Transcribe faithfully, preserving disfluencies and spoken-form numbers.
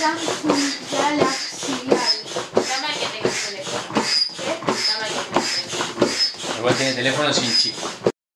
están galaxiales. Está mal que tengas teléfono. ¿Qué? Está mal que tengas teléfono. Igual tiene teléfono sin chip.